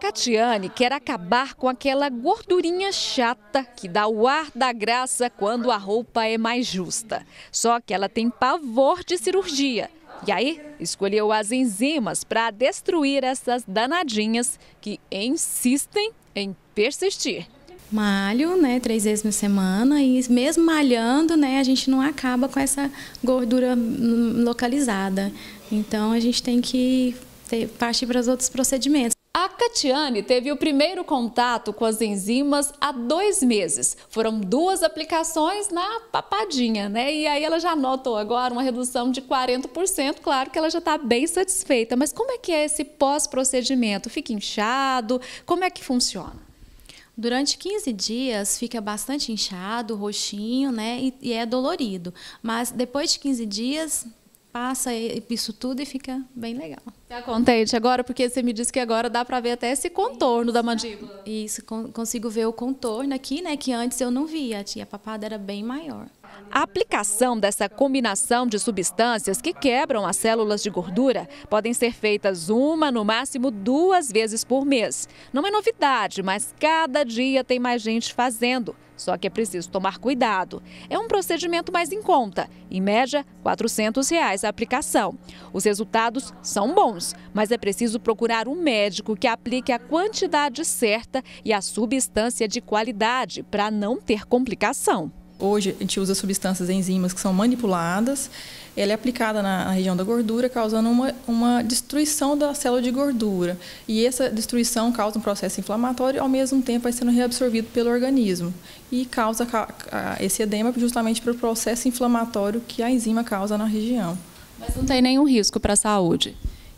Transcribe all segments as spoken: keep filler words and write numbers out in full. Catiane quer acabar com aquela gordurinha chata que dá o ar da graça quando a roupa é mais justa. Só que ela tem pavor de cirurgia. E aí, escolheu as enzimas para destruir essas danadinhas que insistem em persistir. Malho, né, três vezes na semana, e mesmo malhando, né, a gente não acaba com essa gordura localizada. Então, a gente tem que ter, partir para os outros procedimentos. A Catiane teve o primeiro contato com as enzimas há dois meses. Foram duas aplicações na papadinha, né? E aí ela já notou agora uma redução de quarenta por cento. Claro que ela já está bem satisfeita. Mas como é que é esse pós-procedimento? Fica inchado? Como é que funciona? Durante quinze dias fica bastante inchado, roxinho, né? E, e é dolorido. Mas depois de quinze dias... passa isso tudo e fica bem legal. Tá contente agora? Porque você me disse que agora dá para ver até esse contorno isso, da mandíbula. Isso, consigo ver o contorno aqui, né? Que antes eu não via, a papada era bem maior. A aplicação dessa combinação de substâncias que quebram as células de gordura podem ser feitas uma, no máximo duas vezes por mês. Não é novidade, mas cada dia tem mais gente fazendo. Só que é preciso tomar cuidado. É um procedimento mais em conta, em média, quatrocentos reais a aplicação. Os resultados são bons, mas é preciso procurar um médico que aplique a quantidade certa e a substância de qualidade para não ter complicação. Hoje a gente usa substâncias, enzimas que são manipuladas, ela é aplicada na região da gordura, causando uma, uma destruição da célula de gordura. E essa destruição causa um processo inflamatório, ao mesmo tempo vai sendo reabsorvido pelo organismo. E causa esse edema justamente pelo processo inflamatório que a enzima causa na região. Mas não tem nenhum risco para a saúde?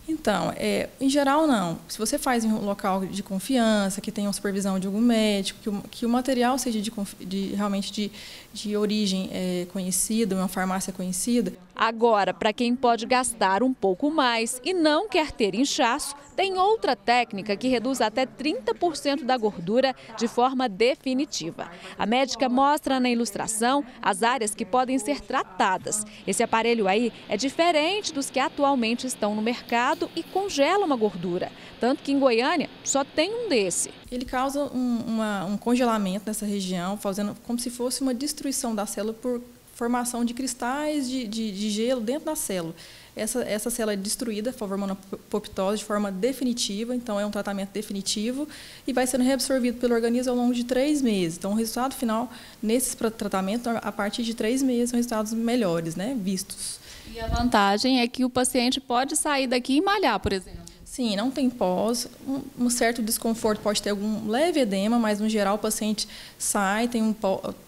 Então, é, em geral não. Se você faz em um local de confiança, que tenha uma supervisão de algum médico, que o, que o material seja de, de, realmente de, de origem é, conhecida, uma farmácia conhecida. Agora, para quem pode gastar um pouco mais e não quer ter inchaço, tem outra técnica que reduz até trinta por cento da gordura de forma definitiva. A médica mostra na ilustração as áreas que podem ser tratadas. Esse aparelho aí é diferente dos que atualmente estão no mercado e congela uma gordura, tanto que em Goiânia só tem um desse. Ele causa um, uma, um congelamento nessa região, fazendo como se fosse uma destruição da célula por formação de cristais de, de, de gelo dentro da célula. Essa, essa célula é destruída, formando apoptose de forma definitiva, então é um tratamento definitivo e vai sendo reabsorvido pelo organismo ao longo de três meses. Então o resultado final nesses tratamentos, a partir de três meses, são resultados melhores, né, vistos. E a vantagem é que o paciente pode sair daqui e malhar, por exemplo? Sim, não tem pós, um, um certo desconforto, pode ter algum leve edema, mas no geral o paciente sai, tem, um,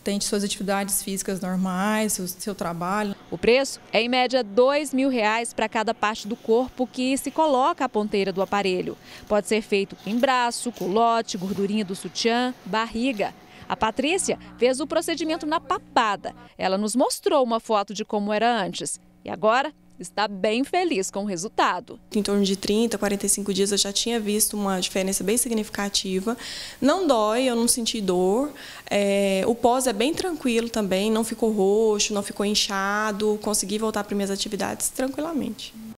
tem suas atividades físicas normais, seu, seu trabalho. O preço é em média dois mil reais para cada parte do corpo que se coloca a ponteira do aparelho. Pode ser feito em braço, culote, gordurinha do sutiã, barriga. A Patrícia fez o procedimento na papada. Ela nos mostrou uma foto de como era antes. E agora está bem feliz com o resultado. Em torno de trinta, quarenta e cinco dias eu já tinha visto uma diferença bem significativa. Não dói, eu não senti dor. É, o pós é bem tranquilo também, não ficou roxo, não ficou inchado. Consegui voltar para minhas atividades tranquilamente.